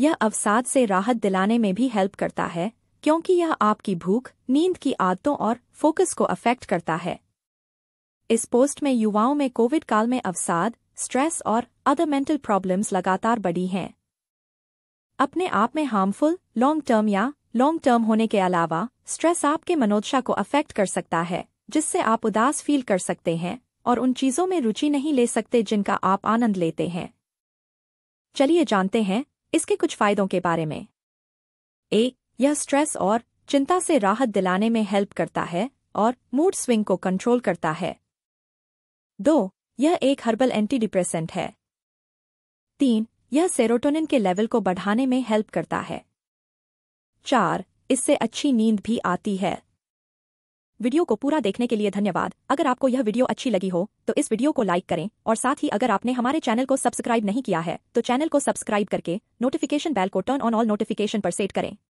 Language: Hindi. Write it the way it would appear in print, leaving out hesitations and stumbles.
यह अवसाद से राहत दिलाने में भी हेल्प करता है क्योंकि यह आपकी भूख, नींद की आदतों और फोकस को अफेक्ट करता है। इस पोस्ट में युवाओं में कोविड काल में अवसाद, स्ट्रेस और अदर मेंटल प्रॉब्लम्स लगातार बढ़ी हैं। अपने आप में हार्मफुल लॉन्ग टर्म होने के अलावा स्ट्रेस आपके मनोदशा को अफेक्ट कर सकता है, जिससे आप उदास फील कर सकते हैं और उन चीज़ों में रुचि नहीं ले सकते जिनका आप आनंद लेते हैं। चलिए जानते हैं इसके कुछ फायदों के बारे में। 1. यह स्ट्रेस और चिंता से राहत दिलाने में हेल्प करता है और मूड स्विंग को कंट्रोल करता है। 2. यह एक हर्बल एंटीडिप्रेसेंट है। 3. यह सेरोटोनिन के लेवल को बढ़ाने में हेल्प करता है। 4. इससे अच्छी नींद भी आती है। वीडियो को पूरा देखने के लिए धन्यवाद। अगर आपको यह वीडियो अच्छी लगी हो तो इस वीडियो को लाइक करें और साथ ही अगर आपने हमारे चैनल को सब्सक्राइब नहीं किया है तो चैनल को सब्सक्राइब करके नोटिफिकेशन बेल को टर्न ऑन ऑल नोटिफिकेशन पर सेट करें।